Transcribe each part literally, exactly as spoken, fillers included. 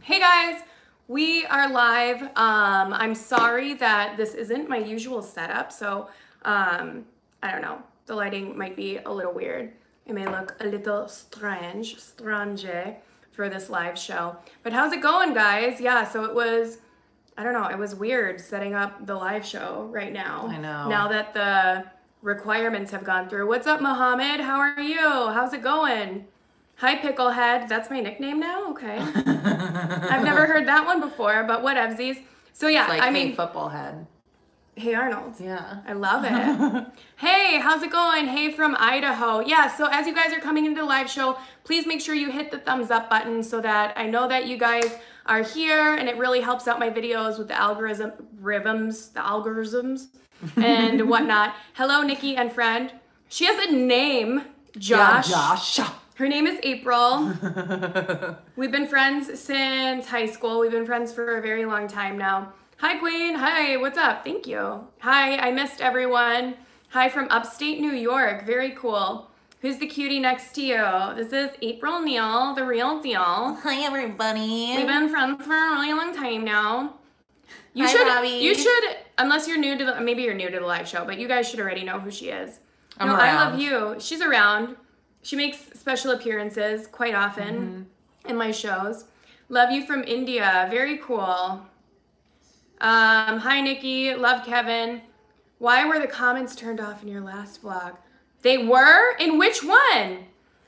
Hey guys, we are live. Um, I'm sorry that this isn't my usual setup, so um, I don't know. The lighting might be a little weird. It may look a little strange, strange for this live show. But how's it going, guys? Yeah, so it was, I don't know, it was weird setting up the live show right now. I know. Now that the requirements have gone through. What's up, Mohammed? How are you? How's it going? Hi, Picklehead. That's my nickname now? Okay. I've never heard that one before, but whatevsies. So yeah, like, I mean, hey, football head. Hey, Arnold. Yeah. I love it. Hey, how's it going? Hey, from Idaho. Yeah, so as you guys are coming into the live show, please make sure you hit the thumbs up button so that I know that you guys are here, and it really helps out my videos with the algorithm rhythms, the algorithms and whatnot. Hello, Nikki and friend. She has a name, Josh. Yeah, Josh. Her name is April. We've been friends since high school. We've been friends for a very long time now. Hi, Queen. Hi, what's up? Thank you. Hi, I missed everyone. Hi from upstate New York. Very cool. Who's the cutie next to you? This is April Neal, the real deal. Hi, everybody. We've been friends for a really long time now. You Hi, should, Bobby. You should, unless you're new to the, maybe you're new to the live show, but you guys should already know who she is. I'm no, around. I love you. She's around. She makes special appearances quite often mm-hmm. in my shows. Love you from India. Very cool. Um, hi, Nikki. Love, Kevin. Why were the comments turned off in your last vlog? They were? In which one?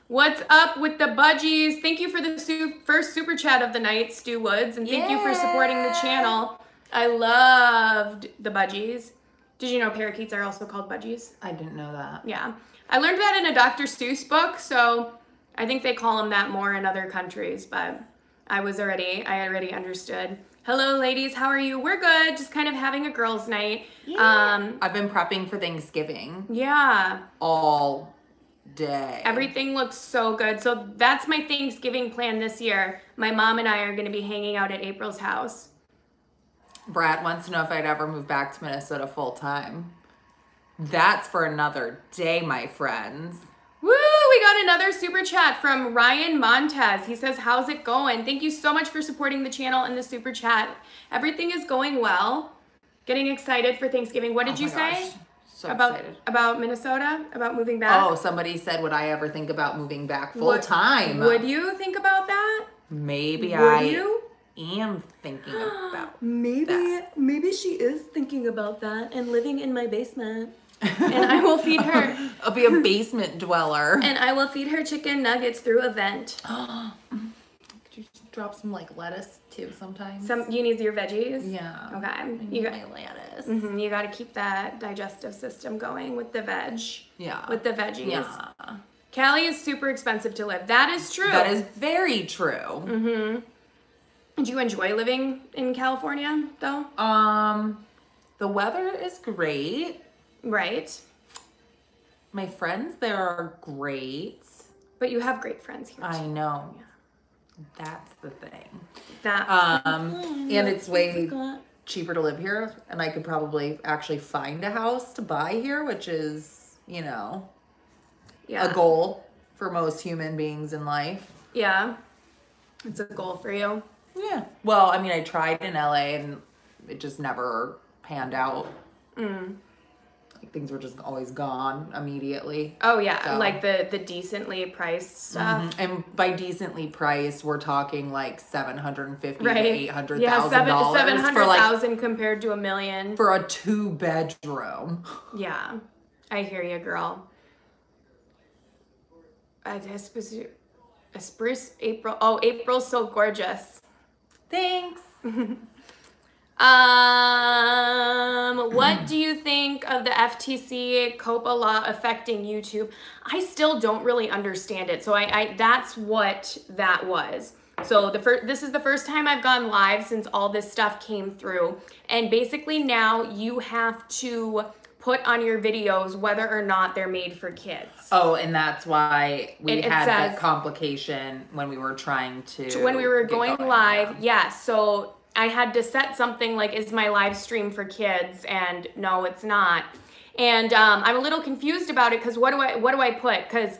What's up with the budgies? Thank you for the su first super chat of the night, Stu Woods. And thank yeah. you for supporting the channel. I loved the budgies. Did you know parakeets are also called budgies? I didn't know that. Yeah. I learned that in a Doctor Seuss book, so I think they call them that more in other countries, but I was already, I already understood. Hello, ladies. How are you? We're good. Just kind of having a girls' night. Yeah. Um, I've been prepping for Thanksgiving. Yeah. All day. Everything looks so good. So that's my Thanksgiving plan this year. My mom and I are going to be hanging out at April's house. Brad wants to know if I'd ever move back to Minnesota full time. That's for another day, my friends. Woo! We got another super chat from Ryan Montez. He says, how's it going? Thank you so much for supporting the channel and the super chat. Everything is going well. Getting excited for Thanksgiving. What did oh you say? So about, excited. About Minnesota? About moving back? Oh, somebody said, would I ever think about moving back full would, time? Would you think about that? Maybe would I you? am thinking about maybe, that. Maybe she is thinking about that and living in my basement. And I will feed her. I'll be a basement dweller. And I will feed her chicken nuggets through a vent. Could you just drop some like lettuce too sometimes? Some you need your veggies? Yeah. Okay. I need you got my lettuce. Mm-hmm, you gotta keep that digestive system going with the veg. Yeah. With the veggies. Yeah. Cali is super expensive to live. That is true. That is very true. Mm-hmm. Do you enjoy living in California though? Um the weather is great. Right. My friends there are great. But you have great friends here. I know. Yeah. That's the thing. That um and it's way cheaper to live here, and I could probably actually find a house to buy here, which is, you know, yeah. a goal for most human beings in life. Yeah. It's a goal for you. Yeah. Well, I mean, I tried in L A and it just never panned out. Mm. Things were just always gone immediately. Oh yeah, so. Like the the decently priced stuff. Mm-hmm. And by decently priced, we're talking like seven hundred and fifty right. to eight hundred thousand yeah, dollars. Seven hundred thousand like, compared to a million for a two bedroom. Yeah, I hear you, girl. I just Espress April. Oh, April's so gorgeous. Thanks. Um, what do you think of the F T C COPPA law affecting YouTube? I still don't really understand it. So I, I that's what that was. So the first, this is the first time I've gone live since all this stuff came through. And basically now you have to put on your videos whether or not they're made for kids. Oh, and that's why we it, it had says, that complication when we were trying to. to when we were going, going live. Yes. Yeah, so I had to set something like, is my live stream for kids? And no, it's not. And um, I'm a little confused about it because what do I what do I put? Because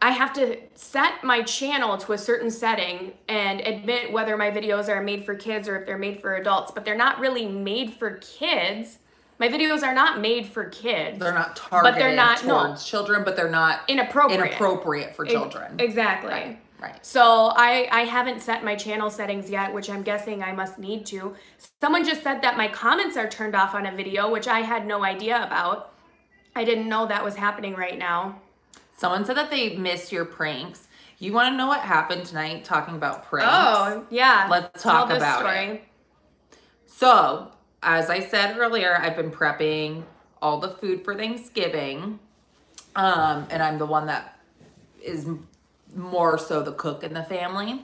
I have to set my channel to a certain setting and admit whether my videos are made for kids or if they're made for adults, but they're not really made for kids. My videos are not made for kids. They're not targeted but they're not, towards no, children, but they're not inappropriate, inappropriate for children. Exactly. Right. Right. So I, I haven't set my channel settings yet, which I'm guessing I must need to. Someone just said that my comments are turned off on a video, which I had no idea about. I didn't know that was happening right now. Someone said that they missed your pranks. You want to know what happened tonight talking about pranks? Oh, yeah. Let's talk about it. So, as I said earlier, I've been prepping all the food for Thanksgiving. Um, and I'm the one that is more so the cook in the family.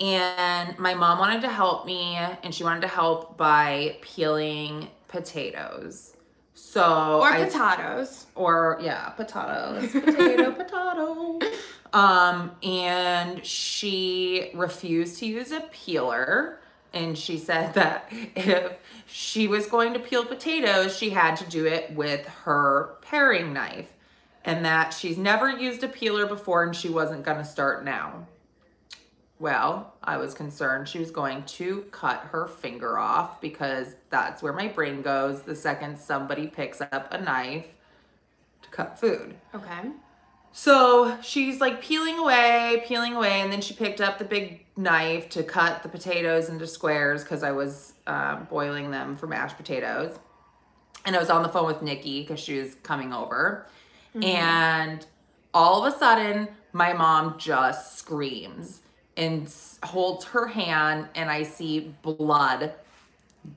And my mom wanted to help me, and she wanted to help by peeling potatoes. So or potatoes I, or yeah potatoes potato potato um and she refused to use a peeler, and she said that if she was going to peel potatoes, she had to do it with her paring knife, and that she's never used a peeler before and she wasn't going to start now. Well, I was concerned she was going to cut her finger off, because that's where my brain goes the second somebody picks up a knife to cut food. Okay. So she's like peeling away, peeling away, and then she picked up the big knife to cut the potatoes into squares, because I was um, boiling them for mashed potatoes. And I was on the phone with Nikki because she was coming over. Mm-hmm. And all of a sudden, my mom just screams and holds her hand, and I see blood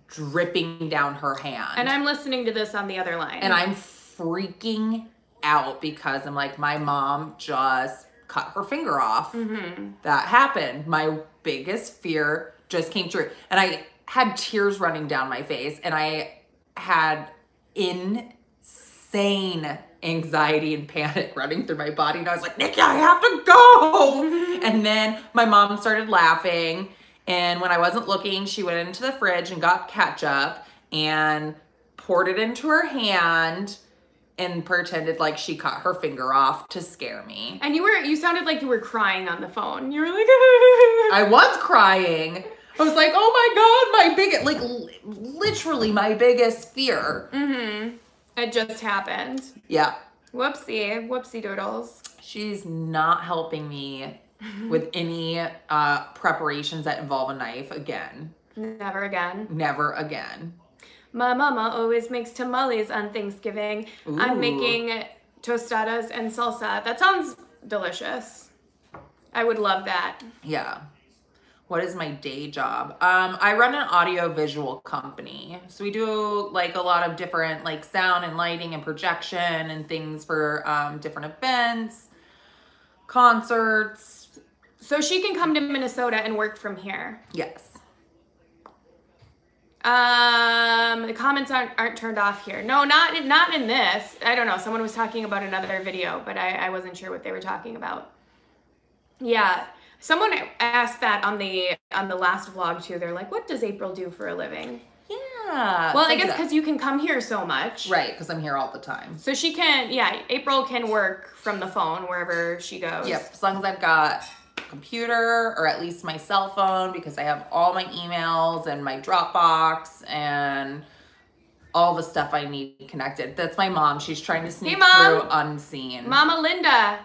dripping down her hand. And I'm listening to this on the other line. And I'm freaking out, because I'm like, my mom just cut her finger off. Mm-hmm. That happened. My biggest fear just came true. And I had tears running down my face, and I had insane anxiety and panic running through my body, and I was like, Nikki, I have to go. And then my mom started laughing, and when I wasn't looking, she went into the fridge and got ketchup and poured it into her hand and pretended like she cut her finger off to scare me. And you were you sounded like you were crying on the phone. You were like I was crying. I was like, oh my god, my biggest, like li literally my biggest fear. Mm-hmm. It just happened. Yeah. Whoopsie. Whoopsie doodles. She's not helping me with any uh, preparations that involve a knife again. Never again. Never again. My mama always makes tamales on Thanksgiving. Ooh. I'm making tostadas and salsa. That sounds delicious. I would love that. Yeah. What is my day job? Um, I run an audio-visual company. So we do like a lot of different like sound and lighting and projection and things for um, different events, concerts. So she can come to Minnesota and work from here. Yes. Um, the comments aren't, aren't turned off here. No, not, not in this. I don't know. Someone was talking about another video, but I, I wasn't sure what they were talking about. Yeah. Someone asked that on the on the last vlog too. They're like, "What does April do for a living?" Yeah. Well, I guess because you can come here so much. Right, because I'm here all the time. So she can, yeah. April can work from the phone wherever she goes. Yep. As long as I've got a computer or at least my cell phone, because I have all my emails and my Dropbox and all the stuff I need connected. That's my mom. She's trying to sneak hey, Mom. through unseen. Mama Linda.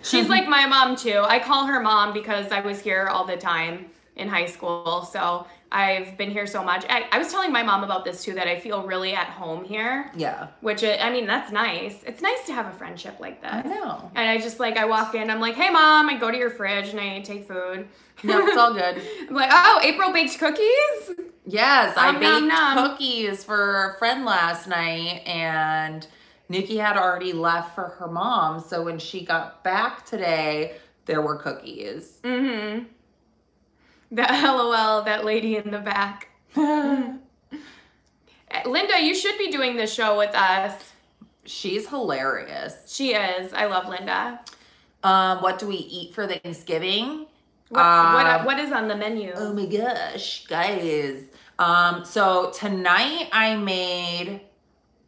She's like my mom too. I call her mom because I was here all the time in high school. So I've been here so much. I, I was telling my mom about this too, that I feel really at home here. Yeah. Which, it, I mean, that's nice. It's nice to have a friendship like that. I know. And I just like, I walk in, I'm like, hey mom, I go to your fridge and I take food. No, it's all good. I'm like, oh, April baked cookies? Yes, um, I baked nom, nom. cookies for a friend last night, and Nikki had already left for her mom, so when she got back today, there were cookies. Mm-hmm. That LOL, that lady in the back. Linda, you should be doing this show with us. She's hilarious. She is. I love Linda. Um, what do we eat for Thanksgiving? What, um, what, what is on the menu? Oh my gosh, guys. Um, so tonight I made...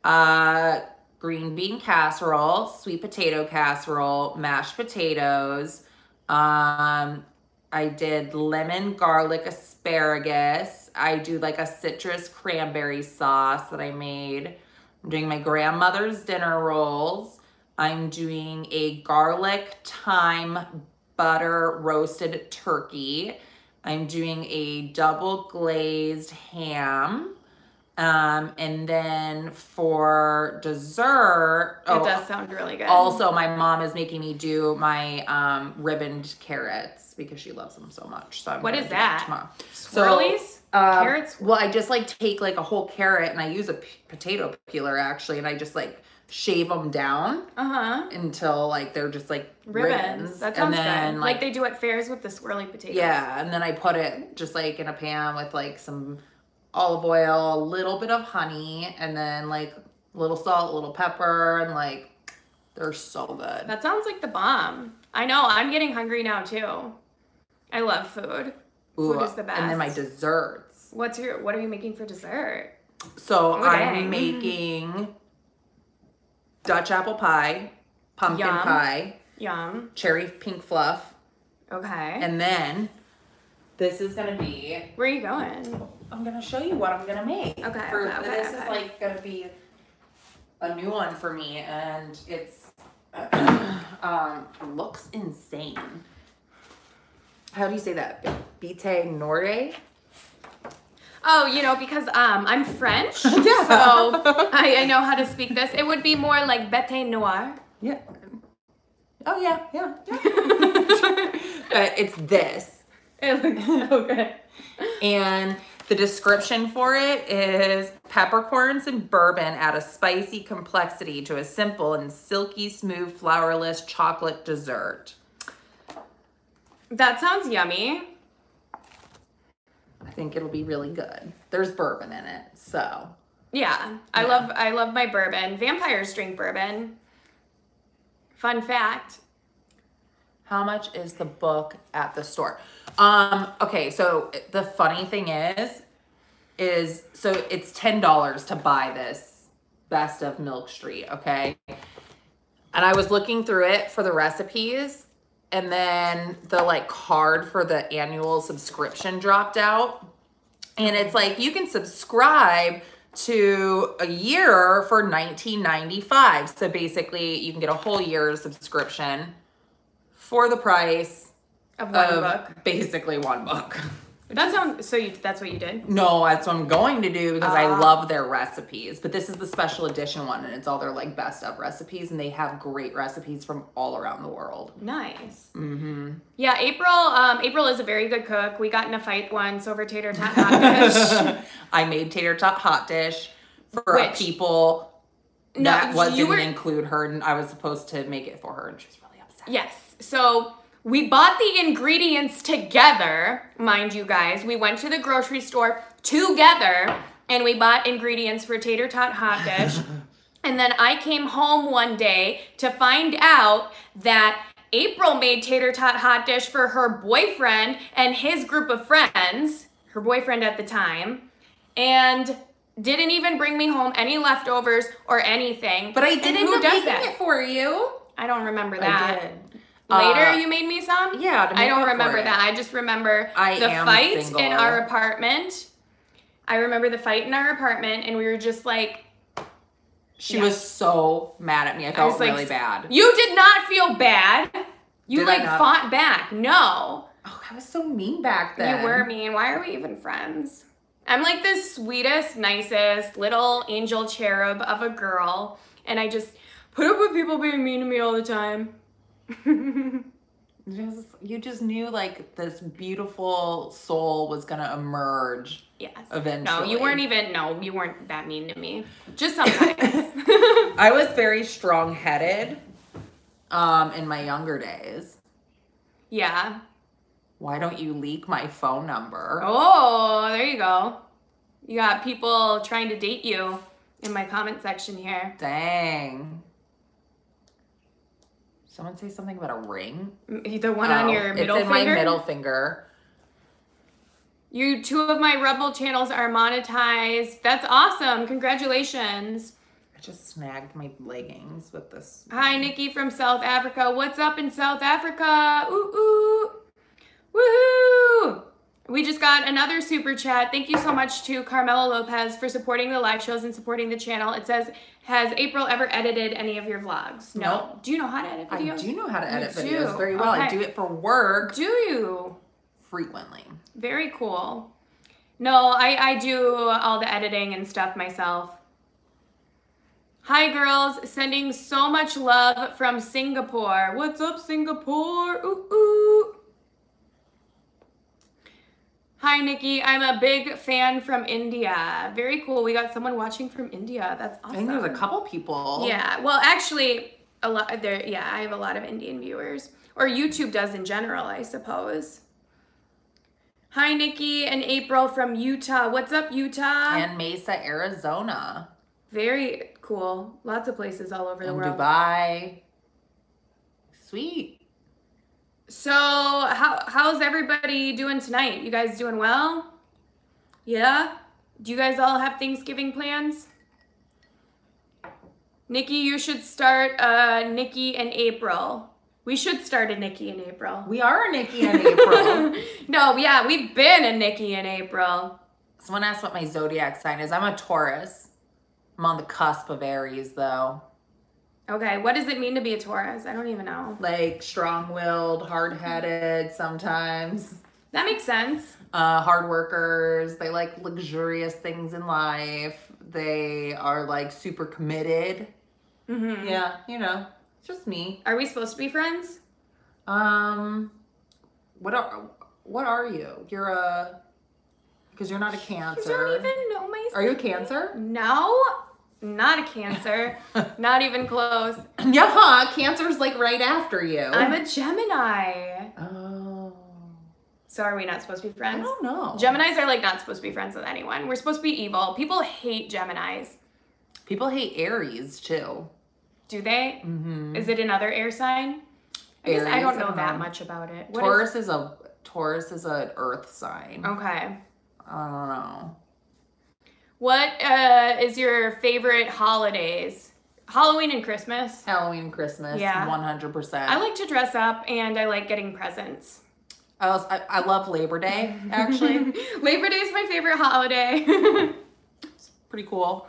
Uh, green bean casserole, sweet potato casserole, mashed potatoes. Um, I did lemon garlic asparagus. I do like a citrus cranberry sauce that I made. I'm doing my grandmother's dinner rolls. I'm doing a garlic thyme butter roasted turkey. I'm doing a double glazed ham. Um, and then for dessert, it oh, does sound really good. Also, my mom is making me do my um, ribboned carrots because she loves them so much. So I'm what is that? that Swirlies? So, um, carrots? Well, I just like take like a whole carrot and I use a p potato peeler actually, and I just like shave them down uh-huh. until like they're just like ribbons. ribbons. That sounds and then, good. Like, like they do at fairs with the swirly potatoes. Yeah, and then I put it just like in a pan with like some olive oil, a little bit of honey, and then like a little salt, a little pepper, and like they're so good. That sounds like the bomb. I know, I'm getting hungry now too. I love food. Ooh, food is the best. And then my desserts. What's your, what are you making for dessert? So okay. I'm making Dutch apple pie, pumpkin Yum. pie, Yum. cherry pink fluff. Okay. And then this is gonna be, where are you going? I'm going to show you what I'm going to make. Okay. For, okay this okay. is like going to be a new one for me, and it's um, looks insane. How do you say that? Bete Noire? Oh, you know, because um, I'm French, yeah. so I, I know how to speak this. It would be more like Bete Noire. Yeah. Oh, yeah, yeah. yeah. But it's this. It looks so good. And the description for it is peppercorns and bourbon add a spicy complexity to a simple and silky smooth flourless chocolate dessert. That sounds yummy. I think it'll be really good. There's bourbon in it, so. Yeah, I yeah. love I love my bourbon. Vampires drink bourbon. Fun fact. How much is the book at the store? Um, okay, so the funny thing is, is so it's ten dollars to buy this Best of Milk Street, okay? And I was looking through it for the recipes, and then the like card for the annual subscription dropped out. And it's like, you can subscribe to a year for nineteen ninety-five. So basically you can get a whole year's subscription for the price Of one of book. Basically one book. That sounds, so you, that's what you did? No, that's what I'm going to do because uh, I love their recipes. But this is the special edition one, and it's all their like best of recipes, and they have great recipes from all around the world. Nice. Mm-hmm. Yeah, April um, April is a very good cook. We got in a fight once over tater tot hot dish. I made tater tot hot dish for Which, people no, that was, didn't were... include her, and I was supposed to make it for her, and she was really upset. Yes, so... we bought the ingredients together, mind you guys. We went to the grocery store together and we bought ingredients for tater tot hot dish. And then I came home one day to find out that April made tater tot hot dish for her boyfriend and his group of friends, her boyfriend at the time, and didn't even bring me home any leftovers or anything. But I did end up making it for you. I don't remember that. I did. Later, uh, you made me some? Yeah. To make I don't remember that. I just remember I the fight single. in our apartment. I remember the fight in our apartment, and we were just like... She yeah. was so mad at me. I felt I really like, bad. You did not feel bad. You, did like, fought back. No. Oh, I was so mean back then. You were mean. Why are we even friends? I'm, like, the sweetest, nicest little angel cherub of a girl, and I just put up with people being mean to me all the time. Just, you just knew like this beautiful soul was gonna emerge. Yes. Eventually. No, you weren't even. No, you weren't that mean to me. Just sometimes. I was very strong-headed, um, in my younger days. Yeah. Why don't you leak my phone number? Oh, there you go. You got people trying to date you in my comment section here. Dang. Someone say something about a ring. The one oh, on your middle it's in finger? My middle finger. You two of my Rebel channels are monetized. That's awesome. Congratulations. I just snagged my leggings with this. Hi, Nikki from South Africa. What's up in South Africa? Ooh, ooh. Woohoo! We just got another super chat. Thank you so much to Carmela Lopez for supporting the live shows and supporting the channel. It says, has April ever edited any of your vlogs? No. Nope. Do you know how to edit videos? I do know how to edit you videos do. very well. Okay. I do it for work. Do you? Frequently. Very cool. No, I, I do all the editing and stuff myself. Hi, girls. Sending so much love from Singapore. What's up, Singapore? Ooh, ooh. Hi, Nikki. I'm a big fan from India. Very cool. We got someone watching from India. That's awesome. I think there's a couple people. Yeah. Well, actually, a lot there. Yeah, I have a lot of Indian viewers, or YouTube does in general, I suppose. Hi, Nikki and April from Utah. What's up, Utah? And Mesa, Arizona. Very cool. Lots of places all over and the world. Dubai. Sweet. So how, how's everybody doing tonight? You guys doing well? Yeah? Do you guys all have Thanksgiving plans? Nikki, you should start uh, Nikki and April. We should start a Nikki and April. We are a Nikki and April. No, yeah, we've been a Nikki and April. Someone asked what my zodiac sign is. I'm a Taurus. I'm on the cusp of Aries, though. Okay, what does it mean to be a Taurus? I don't even know. Like strong-willed, hard-headed sometimes. That makes sense. Uh, hard workers. They like luxurious things in life. They are like super committed. Mm-hmm. Yeah, you know, just me. Are we supposed to be friends? Um, what are what are you? You're a, because you're not a Cancer. I don't even know my sign. Are you a Cancer? No. Not a Cancer. Not even close. Yeah, huh? Cancer's like right after you. I'm a Gemini. Oh. So are we not supposed to be friends? I don't know. Geminis are like not supposed to be friends with anyone. We're supposed to be evil. People hate Geminis. People hate Aries too. Do they? Mm-hmm. Is it another air sign? I Aries, guess I don't know um, that much about it. What Taurus is, is a Taurus is an earth sign. Okay. I don't know. What uh, is your favorite holidays? Halloween and Christmas. Halloween and Christmas, yeah. one hundred percent. I like to dress up and I like getting presents. I, also, I, I love Labor Day, actually. Labor Day is my favorite holiday. It's pretty cool.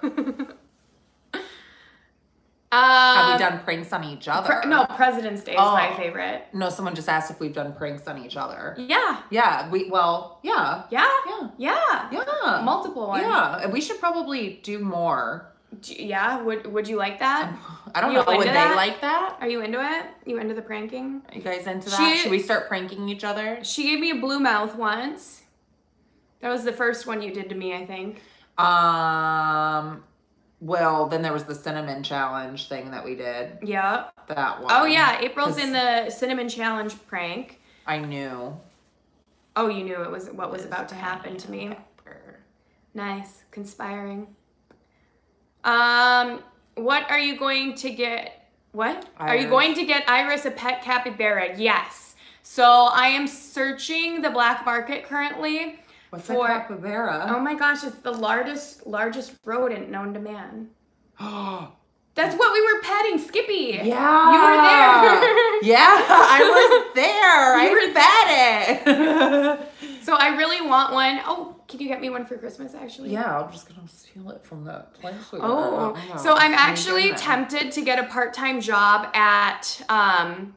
um, Have we done pranks on each other? Pr no, President's Day is oh, my favorite. No, someone just asked if we've done pranks on each other. Yeah. Yeah, we, well, yeah. Yeah? Yeah. Yeah. Yeah. Multiple ones. Yeah, we should probably do more. Do, yeah, would would you like that? I don't you know. Would they that? like that? Are you into it? You into the pranking? Are you guys into she, that? Should we start pranking each other? She gave me a blue mouth once. That was the first one you did to me, I think. Um. Well, then there was the cinnamon challenge thing that we did. Yeah. That one. Oh yeah, April's in the cinnamon challenge prank. I knew. Oh, you knew it was what was about to happen to me. Nice. Conspiring. Um, what are you going to get? What? Iris. Are you going to get Iris a pet capybara? Yes. So I am searching the black market currently. What's for, a capybara? Oh my gosh, it's the largest, largest rodent known to man. Oh. That's what we were petting, Skippy. Yeah. You were there. Yeah, I was there. I were pet it. So I really want one. Oh, can you get me one for Christmas, actually? Yeah, I'm just going to steal it from the place we were. Oh, wow. So I'm actually tempted to get a part-time job at um,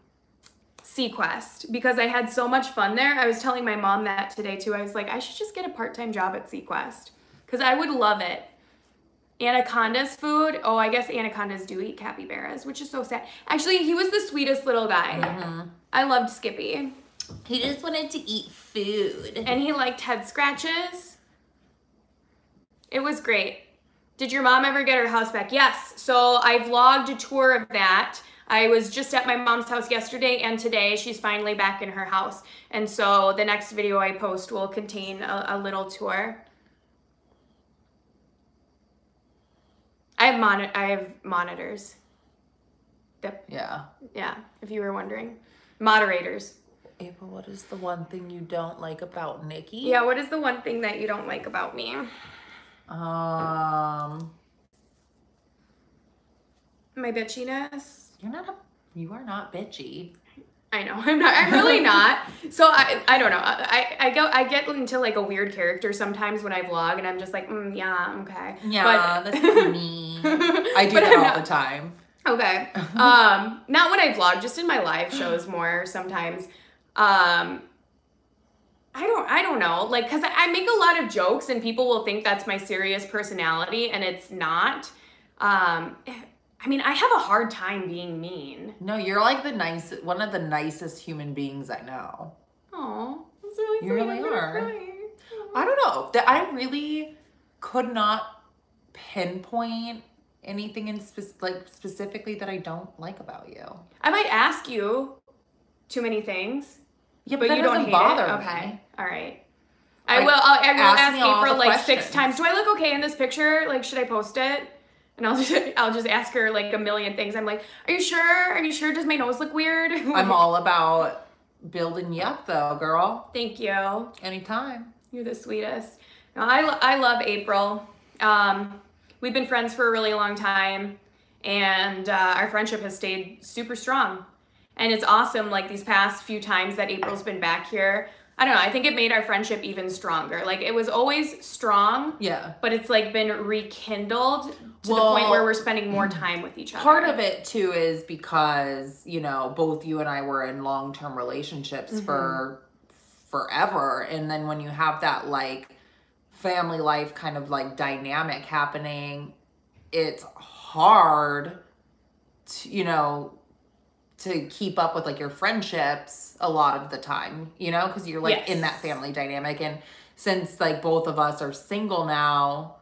Seaquest because I had so much fun there. I was telling my mom that today, too. I was like, I should just get a part-time job at Seaquest because I would love it. Anaconda's food. Oh, I guess anacondas do eat capybaras, which is so sad. Actually, he was the sweetest little guy. Mm-hmm. I loved Skippy. He just wanted to eat food. And he liked head scratches. It was great. Did your mom ever get her house back? Yes. So I vlogged a tour of that. I was just at my mom's house yesterday and today she's finally back in her house. And so the next video I post will contain a, a little tour. I have, moni I have monitors. Yep. Yeah. Yeah, if you were wondering. Moderators. April, what is the one thing you don't like about Nikki? Yeah, what is the one thing that you don't like about me? Um, My bitchiness. You're not a, you are not bitchy. I know, I'm not, I'm really not. So I, I don't know. I, I go, I get into like a weird character sometimes when I vlog and I'm just like, mm, yeah, okay. Yeah, but, this is me. I do that all the time. Okay. Um, not when I vlog, just in my live shows more sometimes. Um, I don't, I don't know. Like, cause I make a lot of jokes and people will think that's my serious personality and it's not. Um, I mean, I have a hard time being mean. No, you're like the nice, one of the nicest human beings I know. Aw, that's really you really are. I don't know. That I really could not pinpoint anything in spe- like specifically that I don't like about you. I might ask you too many things. Yeah, but, but you don't bother. It. Okay, me. All right. I like, will. I'll, I will ask, ask April like questions. six times. Do I look okay in this picture? Like, should I post it? And I'll just, I'll just ask her like a million things. I'm like, are you sure? Are you sure? Does my nose look weird? I'm all about building you up though, girl. Thank you. Anytime. You're the sweetest. No, I, I love April. Um, we've been friends for a really long time and uh, our friendship has stayed super strong. And it's awesome, like these past few times that April's been back here, I don't know, I think it made our friendship even stronger. Like, it was always strong, yeah, but it's, like, been rekindled to well, the point where we're spending more time with each other. Part of it, too, is because, you know, both you and I were in long-term relationships mm-hmm. for forever. And then when you have that, like, family life kind of, like, dynamic happening, it's hard to, you know... to keep up with like your friendships a lot of the time, you know, because you're like yes. in that family dynamic. And since like both of us are single now,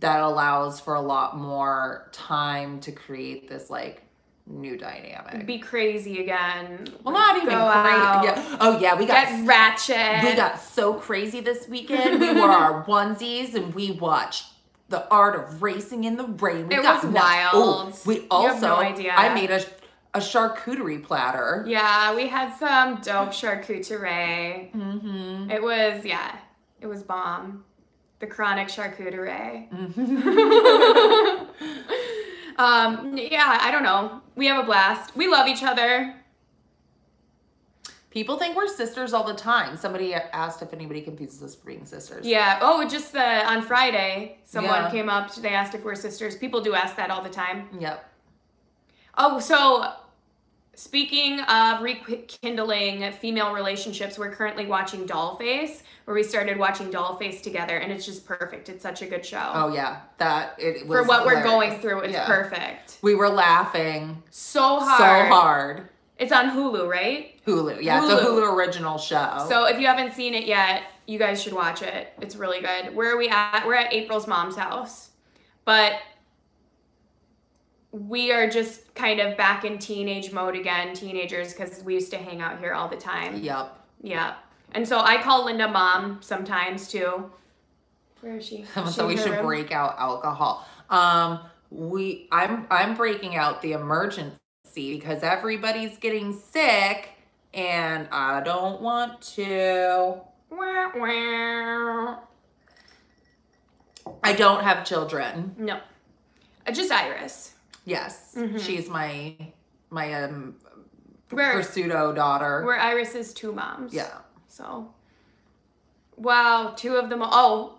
that allows for a lot more time to create this like new dynamic. Be crazy again. Well, not even go out. Yeah. Oh yeah, we got Get ratchet. We got so crazy this weekend. We wore our onesies and we watched The Art of Racing in the Rain. We it got was wild. Oh, we also, you have no idea. I made a. A charcuterie platter. Yeah, we had some dope charcuterie. Mm-hmm. It was, yeah, it was bomb. The chronic charcuterie. Mm-hmm. um, yeah, I don't know. We have a blast. We love each other. People think we're sisters all the time. Somebody asked if anybody confuses us for being sisters. Yeah. Oh, just uh, on Friday, someone yeah. came up. They asked if we're sisters. People do ask that all the time. Yep. Oh, so... Speaking of rekindling female relationships, we're currently watching Dollface, where we started watching Dollface together, and it's just perfect. It's such a good show. Oh, yeah. that it was For what hilarious. We're going through, it's yeah. perfect. We were laughing. So hard. So hard. It's on Hulu, right? Hulu, yeah. Hulu. It's a Hulu original show. So if you haven't seen it yet, you guys should watch it. It's really good. Where are we at? We're at April's mom's house. But... we are just kind of back in teenage mode again, teenagers, because we used to hang out here all the time. Yep. Yep. And so I call Linda mom sometimes too. Where is she? Is so she we should room? break out alcohol. Um, we, I'm, I'm breaking out the emergency because everybody's getting sick, and I don't want to. Wah, wah. I don't have children. No, just Iris. Yes, mm-hmm. she's my my um, we're, pseudo daughter. We're Iris's two moms. Yeah. So, wow, two of them. Oh,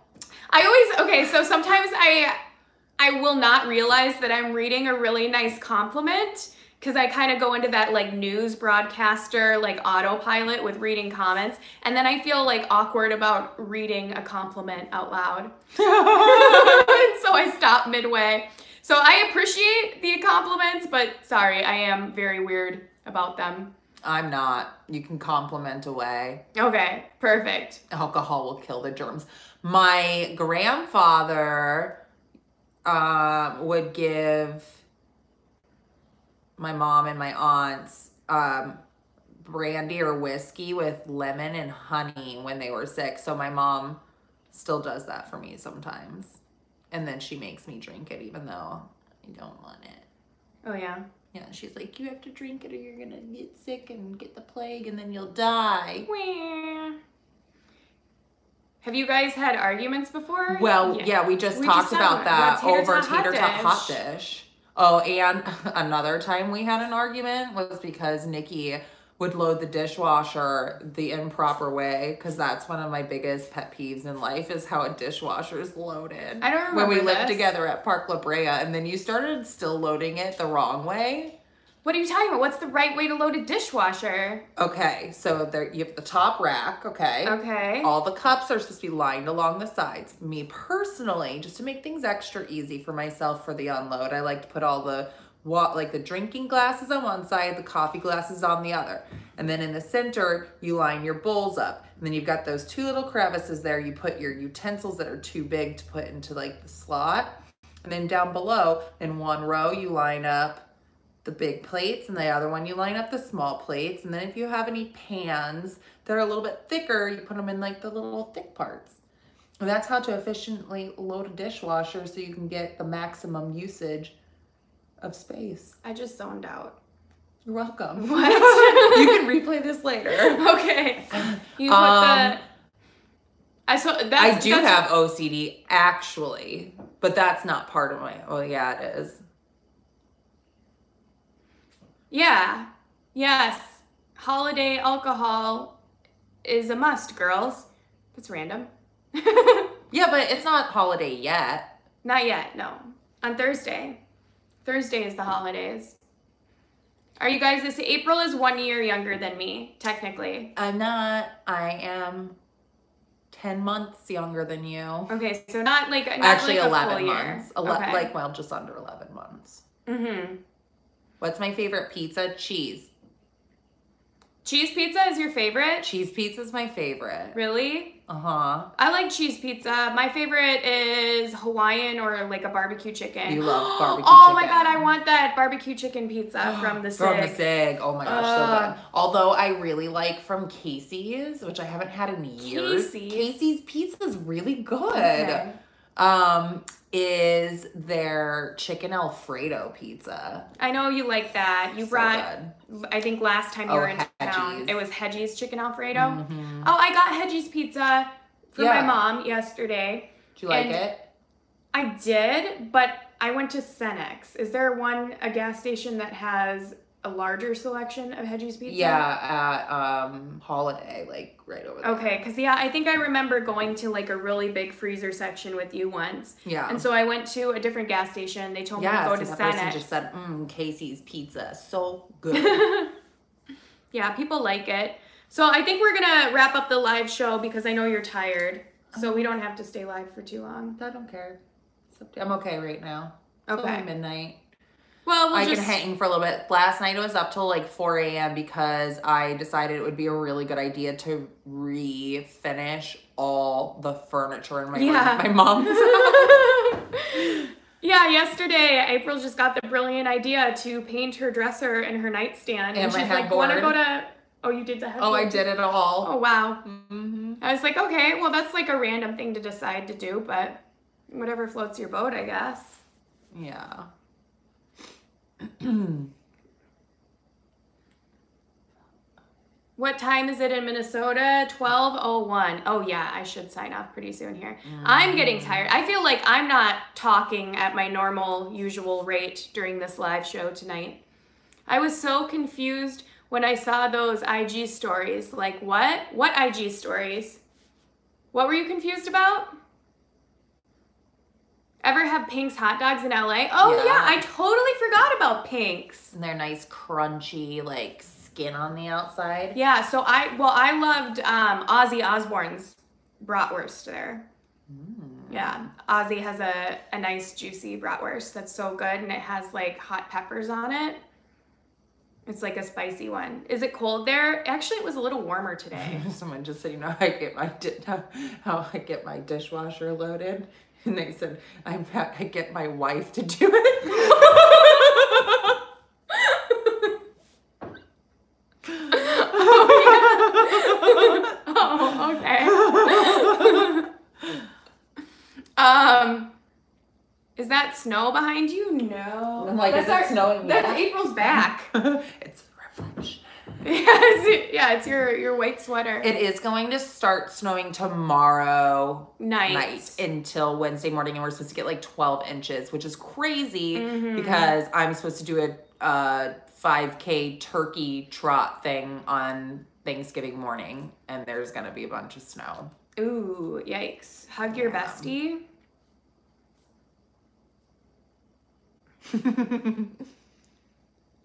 I always okay. So sometimes I I will not realize that I'm reading a really nice compliment because I kind of go into that like news broadcaster like autopilot with reading comments, and then I feel like awkward about reading a compliment out loud, and so I stop midway. So I appreciate the compliments, but sorry, I am very weird about them. I'm not. You can compliment away. Okay, perfect. Alcohol will kill the germs. My grandfather uh, would give my mom and my aunts um, brandy or whiskey with lemon and honey when they were sick. So my mom still does that for me sometimes. And then she makes me drink it, even though I don't want it. Oh, yeah? Yeah, she's like, you have to drink it or you're going to get sick and get the plague and then you'll die. Wah. Have you guys had arguments before? Well, yeah, yeah we just we talked just about that over Tater Tot Hot Dish. Hot Dish. Oh, and another time we had an argument was because Nikki would load the dishwasher the improper way, because that's one of my biggest pet peeves in life is how a dishwasher is loaded. I don't remember When we this. lived together at Park La Brea, and then you started still loading it the wrong way. What are you talking about? What's the right way to load a dishwasher? Okay, so there you have the top rack, okay? Okay. All the cups are supposed to be lined along the sides. Me personally, just to make things extra easy for myself for the unload, I like to put all the like the drinking glasses on one side, the coffee glasses on the other. And then in the center, you line your bowls up. And then you've got those two little crevices there. You put your utensils that are too big to put into like the slot. And then down below in one row, you line up the big plates, and the other one you line up the small plates. And then if you have any pans that are a little bit thicker, you put them in like the little thick parts. And that's how to efficiently load a dishwasher so you can get the maximum usage of space. I just zoned out. You're welcome. What? You can replay this later. Okay. You put um, the... I so that's, I do that's... have O C D actually, but that's not part of my. Oh yeah, it is. Yeah. Yes. Holiday alcohol is a must, girls. That's random. Yeah, but it's not holiday yet. Not yet. No. On Thursday. Thursday is the holidays. Are you guys, this April is one year younger than me, technically. I'm not. I am ten months younger than you. Okay, so not like, not actually like eleven months. Ele okay. Like, well, just under eleven months. Mm-hmm. What's my favorite pizza? Cheese. Cheese pizza is your favorite? Cheese pizza is my favorite. Really? Uh-huh. I like cheese pizza. My favorite is Hawaiian or like a barbecue chicken. You love barbecue chicken. Oh my God, I want that barbecue chicken pizza from the Sig. From the Sig. Oh my gosh, uh, so good. Although I really like from Casey's, which I haven't had in years. Casey's? Casey's pizza is really good. Okay. Um, is their chicken Alfredo pizza. I know you like that. You so brought, good. I think last time you oh, were in Hedgie's. town, it was Hedgie's chicken Alfredo. Mm-hmm. Oh, I got Hedgie's pizza for yeah. my mom yesterday. Did you like it? I did, but I went to Cenex. Is there one, a gas station that has a larger selection of Hedgie's pizza? Yeah, at um, Holiday, like right over there. Okay, because yeah, I think I remember going to like a really big freezer section with you once. Yeah. And so I went to a different gas station. They told yeah, me to go so to Cenex. Yeah, that person just said, mm, Casey's pizza, so good. Yeah, people like it. So I think we're going to wrap up the live show because I know you're tired. So we don't have to stay live for too long. I don't care. I'm okay right now. It's okay. Only midnight. Well, we'll I just... can hang for a little bit. Last night it was up till like four A M because I decided it would be a really good idea to refinish all the furniture in my yeah. room at my mom's. Yeah, yesterday April just got the brilliant idea to paint her dresser and her nightstand, and, and she's like, "Want to go to?" Oh, you did the headboard. Oh, I did it all. Oh wow. Mm-hmm. I was like, okay, well that's like a random thing to decide to do, but whatever floats your boat, I guess. Yeah. What time is it in Minnesota? twelve oh one. Oh yeah, I should sign off pretty soon here. Mm. I'm getting tired. I feel like I'm not talking at my normal usual rate during this live show tonight. I was so confused when I saw those I G stories. Like what? What I G stories? What were you confused about? Ever have Pink's hot dogs in L A? Oh yeah. yeah, I totally forgot about Pink's. And they're nice, crunchy, like skin on the outside. Yeah, so I, well, I loved um, Ozzy Osbourne's bratwurst there. Mm. Yeah, Ozzy has a, a nice juicy bratwurst that's so good, and it has like hot peppers on it. It's like a spicy one. Is it cold there? Actually, it was a little warmer today. Someone just said, you know, I get my how, how I get my dishwasher loaded. And they said, I'm back. I get my wife to do it. Oh, yeah. Oh, okay. um, is that snow behind you? No. I'm like, that's is our, it snowing? That's yet? April's back. It's reflection. Yeah, it's, yeah, it's your, your white sweater. It is going to start snowing tomorrow night. night until Wednesday morning, and we're supposed to get like twelve inches, which is crazy mm-hmm. because I'm supposed to do a uh, five K turkey trot thing on Thanksgiving morning, and there's going to be a bunch of snow. Ooh, yikes. Hug your yeah. bestie.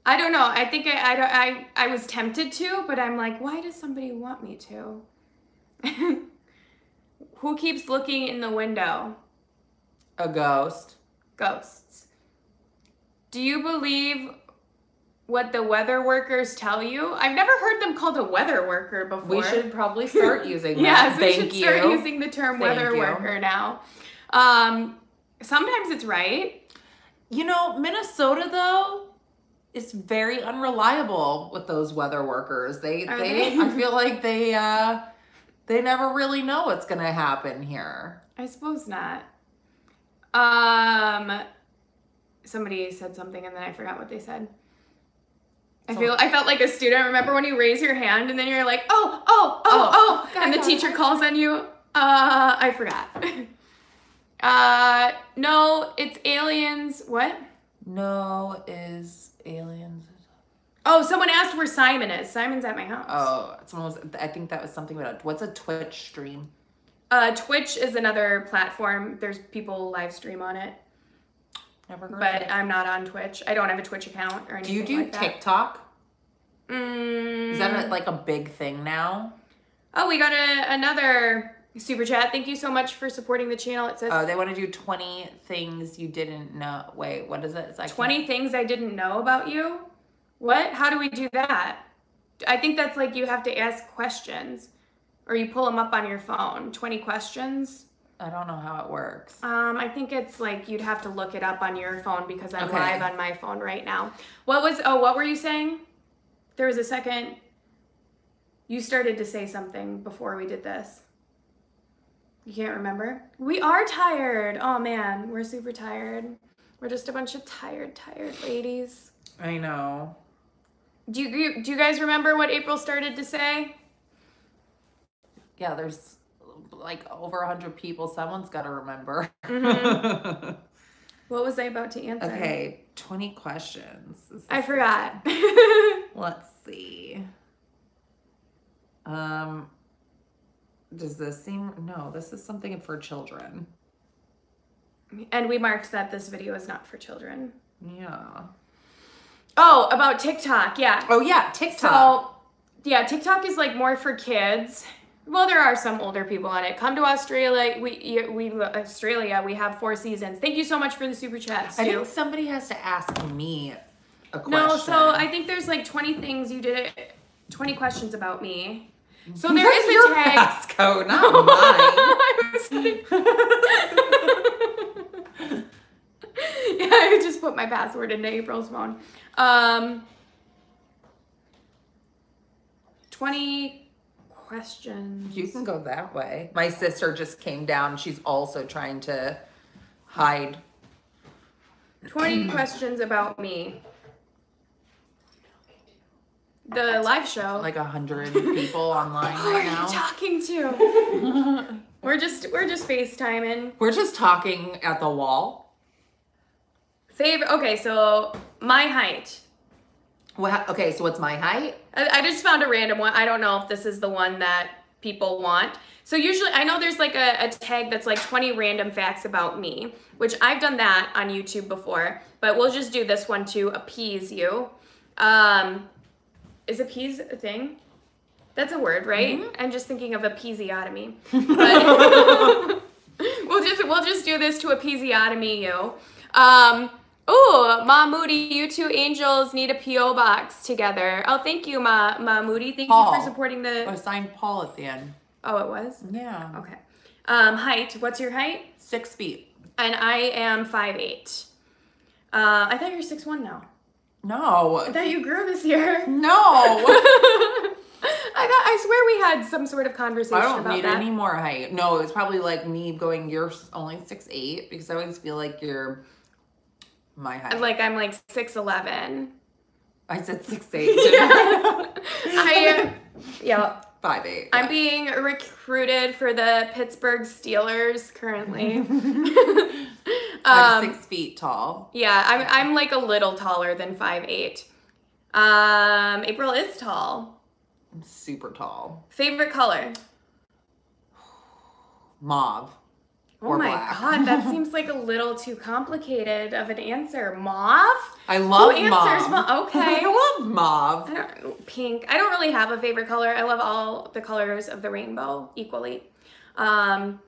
I don't know. I think I, I, don't, I, I was tempted to, but I'm like, why does somebody want me to? Who keeps looking in the window? A ghost. Ghosts. Do you believe what the weather workers tell you? I've never heard them called a weather worker before. We should probably start using that. Yes, Thank we should you. start using the term Thank weather you. worker now. Um, sometimes it's right. You know, Minnesota, though, is very unreliable with those weather workers. They, Are they, they? I feel like they, uh, they never really know what's going to happen here. I suppose not. Um, somebody said something and then I forgot what they said. I feel, I felt like a student. Remember when you raise your hand and then you're like, oh, oh, oh, oh, oh and the teacher calls on you. Uh, I forgot. Uh, no, it's aliens. What? No is aliens. Oh, someone asked where Simon is. Simon's at my house. Oh, someone was, I think that was something about, what's a Twitch stream? Uh, Twitch is another platform. There's people live stream on it. Never heard but of it. I'm not on Twitch. I don't have a Twitch account or anything like that. Do you do like TikTok? Mm. Is that like a big thing now? Oh, we got a, another... Super chat. Thank you so much for supporting the channel. It says, oh, they want to do twenty things you didn't know. Wait, what is it? It's like twenty things I didn't know about you. What? How do we do that? I think that's like you have to ask questions or you pull them up on your phone. twenty questions. I don't know how it works. Um, I think it's like you'd have to look it up on your phone because I'm okay. live on my phone right now. What was, oh, what were you saying? There was a second. You started to say something before we did this. You can't remember? We are tired. Oh, man. We're super tired. We're just a bunch of tired, tired ladies. I know. Do you, do you guys remember what April started to say? Yeah, there's like over one hundred people. Someone's got to remember. Mm-hmm. What was I about to answer? Okay, twenty questions. I forgot. Let's see. Um... Does this seem, no, this is something for children. And we marked that this video is not for children. Yeah. Oh, about TikTok, yeah. Oh yeah, TikTok. So, yeah, TikTok is like more for kids. Well, there are some older people on it. Come to Australia, we, we Australia, we have four seasons. Thank you so much for the super chats, too. I think somebody has to ask me a question. No, so I think there's like twenty things you did, twenty questions about me. So there That's is your a tag. Pasco, not mine. I was like... yeah, I just put my password into April's phone. Um, twenty questions. You can go that way. My sister just came down. She's also trying to hide. twenty questions about me. The live show. Like a hundred people online Who right now. Who are you talking to? we're just we're just FaceTiming. We're just talking at the wall. Favorite. Okay, so my height. What? Okay, so what's my height? I, I just found a random one. I don't know if this is the one that people want. So usually, I know there's like a, a tag that's like twenty random facts about me, which I've done that on YouTube before. But we'll just do this one to appease you. Um. Is appease a thing? That's a word, right? Mm-hmm. I'm just thinking of episiotomy. But we'll just we'll just do this to episiotomy you. Um, oh, Ma Moody, you two angels need a P O box together. Oh, thank you, Ma Ma Moody. Thank Paul. you for supporting the. I signed Paul at the end. Oh, it was. Yeah. Okay. Um, height. What's your height? Six feet. And I am five eight. Uh, I thought you were six one now. No. I thought you grew this year. No. I thought, I swear we had some sort of conversation about that. I don't need that. any more height. No, it was probably like me going, you're only six eight, because I always feel like you're my height. Like I'm like six eleven. I said six eight. Yeah. I yeah. Five eight. I'm yeah. being recruited for the Pittsburgh Steelers currently. um, I'm six feet tall. Yeah, I'm I'm like a little taller than five eight. Um, April is tall. I'm super tall. Favorite color? Mauve. Oh my black. God, that seems like a little too complicated of an answer. Mauve? I love Who mauve. Ma okay. I love mauve. I don't, pink. I don't really have a favorite color. I love all the colors of the rainbow equally. Um,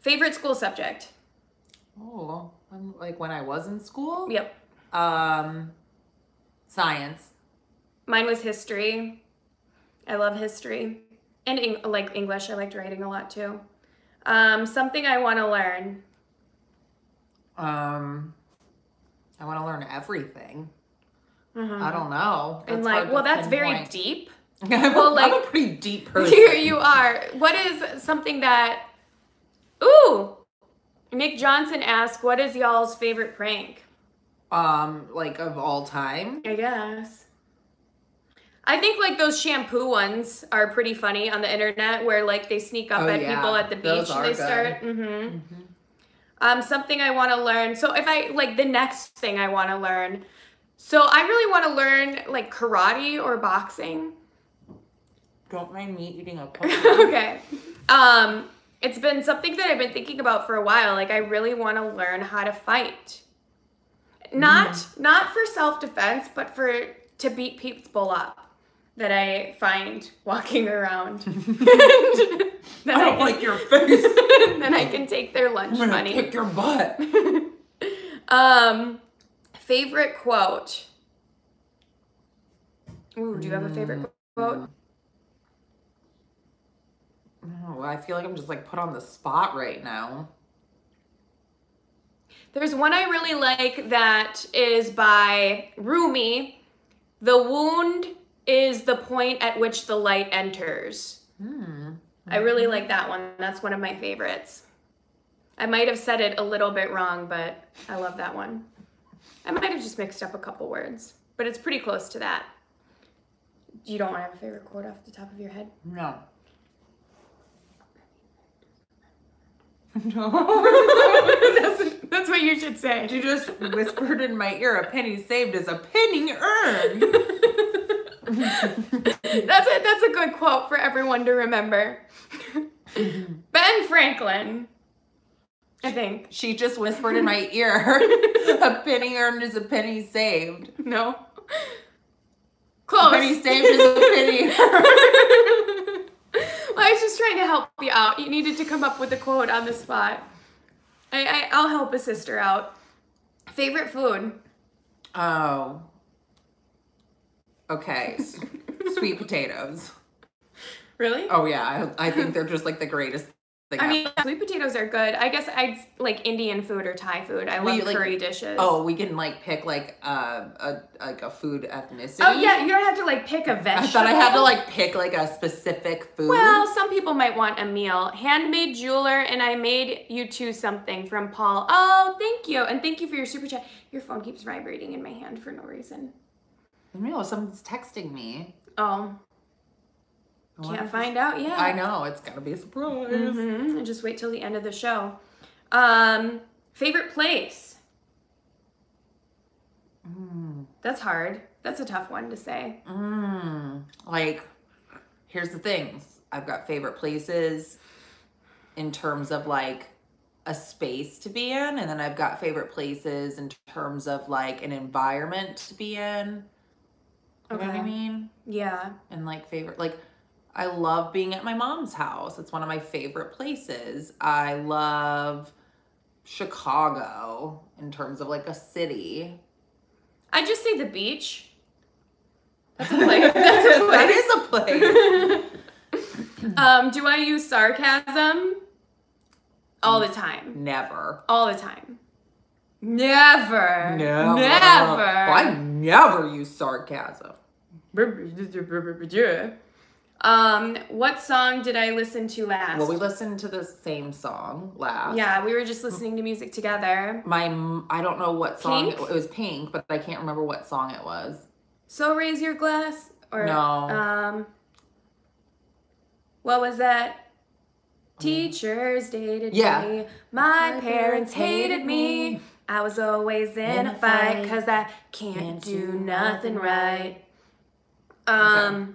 favorite school subject? Oh, I'm, like when I was in school? Yep. Um, science. Mine was history. I love history. And in, like English, I liked writing a lot too. Um, something I want to learn. Um, I want to learn everything. Mm-hmm. I don't know. That's and like, well, that's very point. deep. Well, like, I'm a pretty deep person. Here you are. What is something that, ooh, Nick Johnson asked, what is y'all's favorite prank? Um, like of all time? I guess. I think like those shampoo ones are pretty funny on the internet where like they sneak up oh, at yeah. people at the beach and they good. start. Mm-hmm. Mm-hmm. Um, something I want to learn. So if I like the next thing I want to learn. So I really want to learn like karate or boxing. Don't mind me eating a pumpkin. Okay. Um, it's been something that I've been thinking about for a while. Like I really want to learn how to fight. Not, mm. not for self-defense, but for to beat people up. That I find walking around. I don't I can, like your face. Then I can take their lunch I'm money. Kick your butt. um, favorite quote. Ooh, do you have a favorite quote? No, I feel like I'm just like put on the spot right now. There's one I really like that is by Rumi. The wound is the point at which the light enters. Mm. I really like that one. That's one of my favorites. I might have said it a little bit wrong, but I love that one. I might have just mixed up a couple words, but it's pretty close to that. You don't want to have a favorite quote off the top of your head? No. No. that's, that's what you should say. You just whispered in my ear, a penny saved is a penny earned. that's it. That's a good quote for everyone to remember. Ben Franklin, I think. She just whispered in my ear, a penny earned is a penny saved. No. Close. A penny saved is a penny earned. Well, I was just trying to help you out. You needed to come up with a quote on the spot. I, I, I'll help a sister out. Favorite food? Oh. Okay, sweet potatoes. Really? Oh yeah, I, I think they're just like the greatest thing. I ever. mean, sweet potatoes are good. I guess I'd like Indian food or Thai food. I love we, curry like, dishes. Oh, we can like pick like uh, a like a food ethnicity. Oh yeah, you don't have to like pick a vegetable. I thought I had to like pick like a specific food. Well, some people might want a meal. Handmade jeweler, and I made you two something from Paul. Oh, thank you, and thank you for your super chat. Your phone keeps vibrating in my hand for no reason. No, someone's texting me. Oh. Can't find out yet. I know. It's got to be a surprise. Mm-hmm. And just wait till the end of the show. Um, favorite place? Mm. That's hard. That's a tough one to say. Mm. Like, here's the thing. I've got favorite places in terms of, like, a space to be in. And then I've got favorite places in terms of, like, an environment to be in. You okay. know what I mean? Yeah. And like favorite, like I love being at my mom's house. It's one of my favorite places. I love Chicago in terms of like a city. I just say the beach. That's a place. That's a place. That is a place. um, do I use sarcasm? All the time. Never. All the time. Never. Never. Never. Well, I never use sarcasm. Um, what song did I listen to last? Well, we listened to the same song last. Yeah, we were just listening to music together. My, I don't know what song. Pink? It was Pink, but I can't remember what song it was. So raise your glass? Or, no. Um, what was that? Mm. Teachers dated yeah. me. My, My parents hated me. me. I was always in, in a fight because I can't, can't do, do nothing, nothing right. Um... Okay.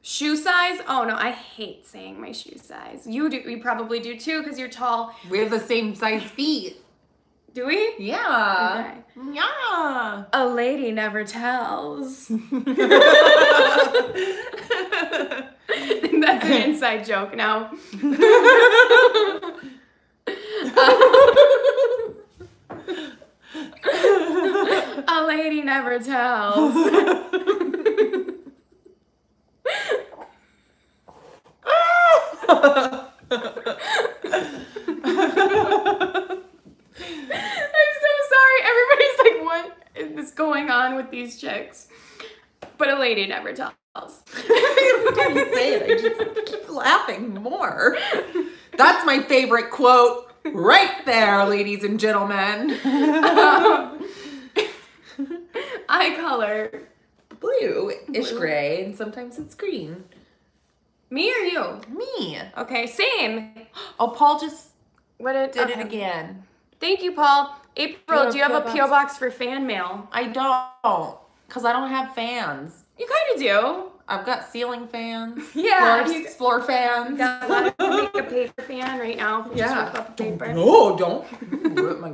Shoe size? Oh no, I hate saying my shoe size. You do, you probably do too, because you're tall. We have the same size feet. Do we? Yeah. Okay. Yeah. A lady never tells. That's an inside joke now. uh, a lady never tells. I'm so sorry. Everybody's like, what is going on with these chicks? But a lady never tells. Every time you say it, I just keep laughing more. That's my favorite quote right there, ladies and gentlemen. Um, eye color. Blue-ish gray, and sometimes it's green. Me or you? Me. Okay, same. Oh, Paul just what it, did okay. it again. Thank you, Paul. April, you do you have a P O box for fan mail? I don't, because I don't have fans. You kind of do. I've got ceiling fans. Yeah. Floor, you, floor fans. You got a lot of make a paper fan right now. If yeah. Just rip up the paper. No, don't. Rip my,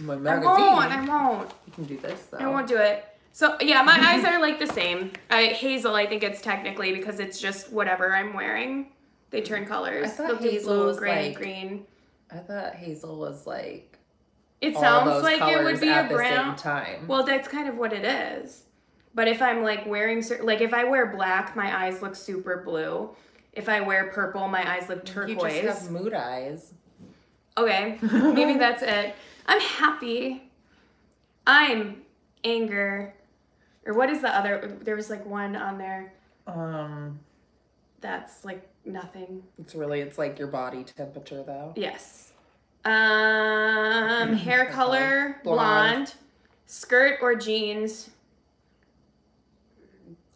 my magazine. I won't, I won't. You can do this, though. I won't do it. So, yeah, my eyes are, like, the same. I, hazel, I think it's technically because it's just whatever I'm wearing. They turn colors. I thought They'll hazel blue, was, gray, like, green. I thought hazel was, like, It all sounds those like it would be a brown. Time. Well, that's kind of what it is. But if I'm, like, wearing, like, if I wear black, my eyes look super blue. If I wear purple, my eyes look turquoise. You just have mood eyes. Okay, maybe that's it. I'm happy. I'm anger. Or what is the other? There was like one on there. Um, that's like nothing. It's really, it's like your body temperature though. Yes. Um, hair color, blonde. blonde, skirt or jeans.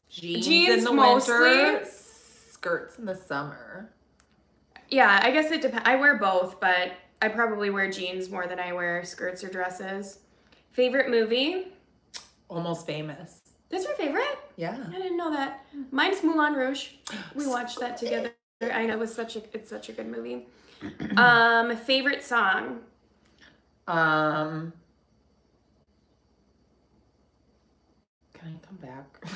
Jeans, jeans in the mostly. Winter, skirts in the summer. Yeah, I guess it depends. I wear both, but I probably wear jeans more than I wear skirts or dresses. Favorite movie? Almost Famous. That's your favorite? Yeah. I didn't know that. Mine's Moulin Rouge. We watched that together. I know it was such a it's such a good movie. Um, favorite song. Um. Can I come back?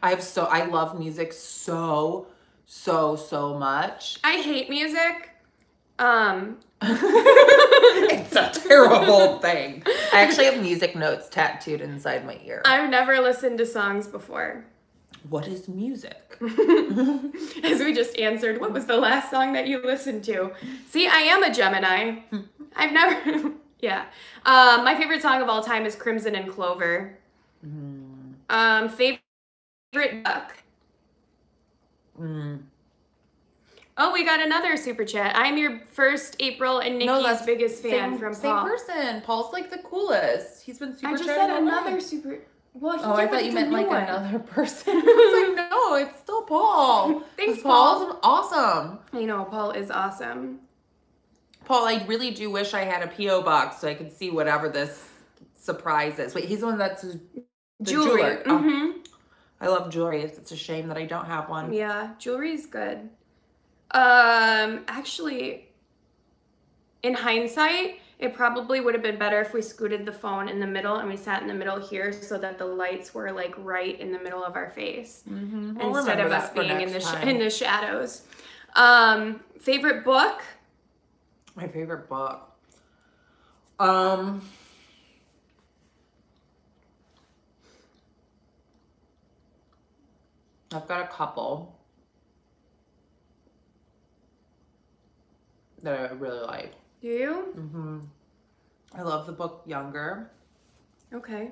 I have so I love music so so so much. I hate music. Um. It's a terrible thing. I actually have music notes tattooed inside my ear. I've never listened to songs before. What is music? As we just answered, what was the last song that you listened to? See, I am a Gemini. I've never, yeah. Uh, my favorite song of all time is Crimson and Clover. Mm. Um, favorite duck. Mm. Oh, we got another super chat. I'm your first April and Nikki's no, that's biggest fan same, from Paul. Same person. Paul's like the coolest. He's been super. I just chatted said another life. super. Well, he oh, I thought you meant like one. another person. I was like, no, it's still Paul. Thanks, Paul. Paul's awesome. I know Paul is awesome. Paul, I really do wish I had a P O box so I could see whatever this surprise is. Wait, he's the one that's the jewelry. jeweler. Oh, mm-hmm. I love jewelry. It's a shame that I don't have one. Yeah, jewelry's good. Um, actually, in hindsight, it probably would have been better if we scooted the phone in the middle and we sat in the middle here so that the lights were like right in the middle of our face mm-hmm. we'll instead of us being in the sh in the shadows. Um, favorite book? My favorite book. Um, I've got a couple that I really like. Do you? Mm-hmm. I love the book Younger. Okay.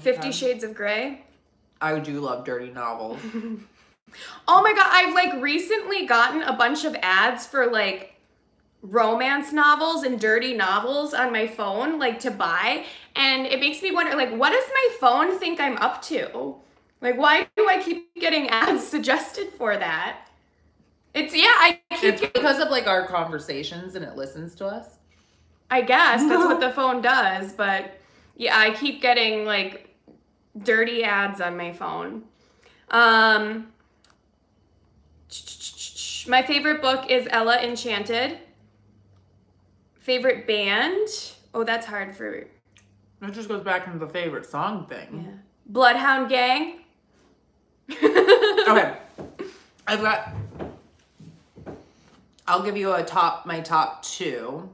Fifty Shades of Grey. I do love dirty novels. Oh my God, I've like recently gotten a bunch of ads for like romance novels and dirty novels on my phone, like, to buy, and it makes me wonder, like, what does my phone think I'm up to? Like, why do I keep getting ads suggested for that? It's, yeah, I keep it's getting, because of, like, our conversations, and it listens to us, I guess. That's what the phone does. But yeah, I keep getting, like, dirty ads on my phone. Um, my favorite book is Ella Enchanted. Favorite band? Oh, that's hard for me. It just goes back into the favorite song thing. Yeah. Bloodhound Gang. Okay. I've got... I'll give you a top, my top two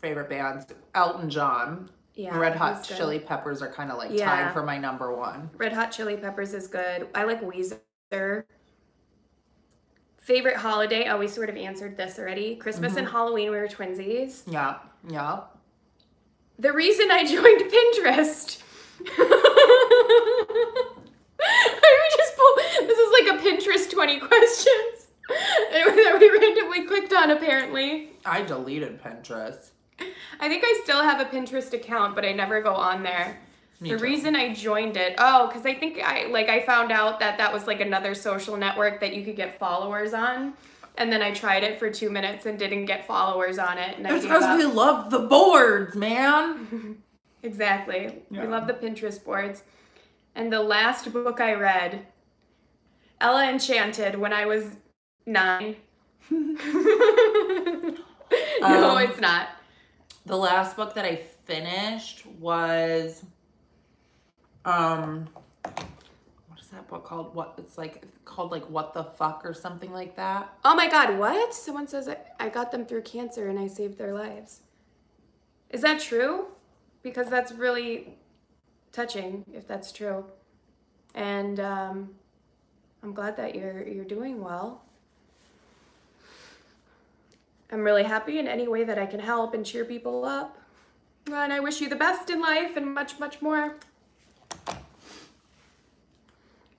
favorite bands. Elton John. Yeah, Red Hot Chili Peppers are kind of like yeah. tied for my number one. Red Hot Chili Peppers is good. I like Weezer. Favorite holiday? Oh, we sort of answered this already. Christmas mm-hmm. and Halloween, we were twinsies. Yeah, yeah. The reason I joined Pinterest. I just pull, this is like a Pinterest twenty questions that we randomly clicked on, apparently. I deleted Pinterest. I think I still have a Pinterest account, but I never go on there. Me the too. Reason I joined it, oh, because I think I like I found out that that was like another social network that you could get followers on, and then I tried it for two minutes and didn't get followers on it. And that's because we love the boards, man. Exactly, yeah. We love the Pinterest boards. And the last book I read, Ella Enchanted, when I was nine. No, um, it's not. The last book that I finished was. Um, what is that book called? What it's like called like What the Fuck or something like that. Oh my God, what? Someone says I, I got them through cancer and I saved their lives. Is that true? Because that's really touching if that's true. And um, I'm glad that you're you're doing well. I'm really happy in any way that I can help and cheer people up. And I wish you the best in life and much, much more.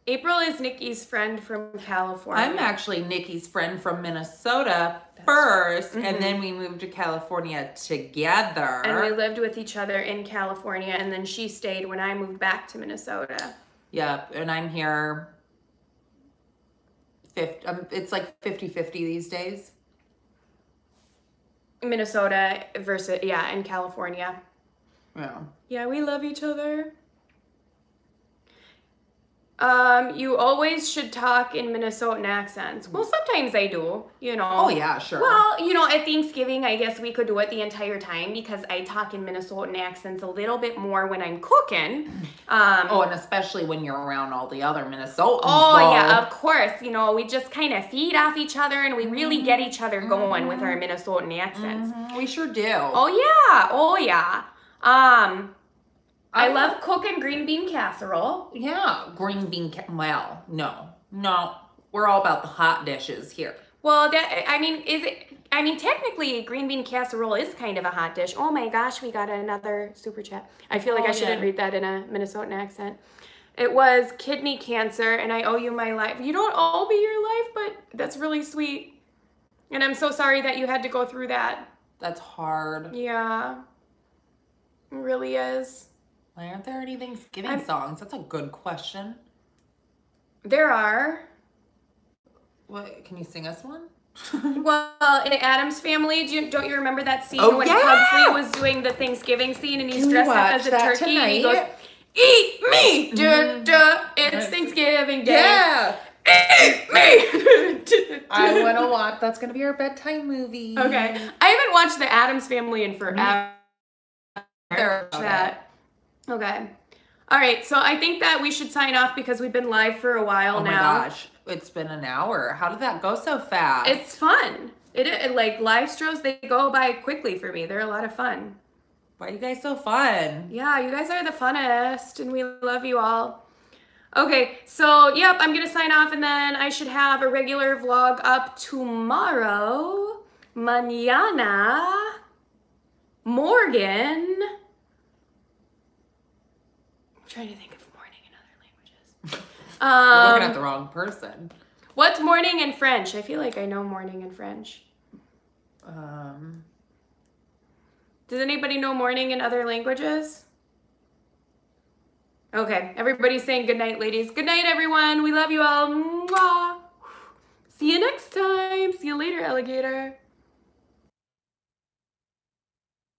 April is Nikki's friend from California. I'm actually Nikki's friend from Minnesota That's first, right. mm-hmm. and then we moved to California together. And we lived with each other in California, and then she stayed when I moved back to Minnesota. Yep, and I'm here, fifty, um, it's like fifty fifty these days. Minnesota versus, yeah, in California. Yeah. Yeah, we love each other. Um, you always should talk in Minnesotan accents. Well, sometimes I do, you know. Oh, yeah, sure. Well, you know, at Thanksgiving, I guess we could do it the entire time because I talk in Minnesotan accents a little bit more when I'm cooking. Um, oh, and especially when you're around all the other Minnesotans. Oh, though. Yeah, of course. You know, we just kind of feed off each other and we really get each other going mm-hmm. with our Minnesotan accents. Mm-hmm. We sure do. Oh, yeah. Oh, yeah. Um... I love cooking green bean casserole. Yeah, green bean ca well, no, no. We're all about the hot dishes here. Well, that, I mean, is it, I mean, technically green bean casserole is kind of a hot dish. Oh my gosh, we got another super chat. I feel like oh, I shouldn't yeah. read that in a Minnesotan accent. It was kidney cancer and I owe you my life. You don't owe me your life, but that's really sweet. And I'm so sorry that you had to go through that. That's hard. Yeah, it really is. Why aren't there any Thanksgiving I'm, songs? That's a good question. There are. What? Can you sing us one? Well, in Addams Family, do you, don't you remember that scene oh, when yeah! Pugsley was doing the Thanksgiving scene and he's dressed up as a turkey tonight. And he goes, "Eat me, duh, duh, it's Thanksgiving Day." Yeah. Eat me. I want to watch. That's gonna be our bedtime movie. Okay. I haven't watched the Addams Family in forever. That. Okay. All right. So I think that we should sign off because we've been live for a while now. Oh my gosh. It's been an hour. How did that go so fast? It's fun. It, it like live shows, they go by quickly for me. They're a lot of fun. Why are you guys so fun? Yeah, you guys are the funnest and we love you all. Okay. So yep, I'm going to sign off and then I should have a regular vlog up tomorrow. Mañana. Morgan. Trying to think of morning in other languages. Um, You're looking at the wrong person. What's morning in French? I feel like I know morning in French. Um. Does anybody know morning in other languages? Okay, everybody's saying good night, ladies. Good night, everyone. We love you all. Mwah. See you next time. See you later, alligator.